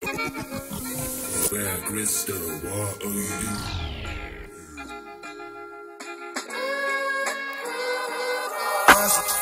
Where Krista, what are you?